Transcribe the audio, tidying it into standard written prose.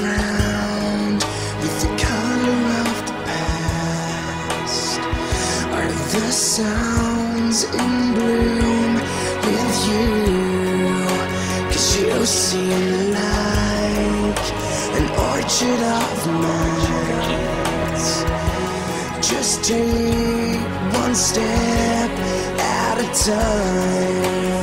ground with the color of the past. Are the sounds in bloom with you? 'Cause you seem like an orchard of minds. Just take one step at a time.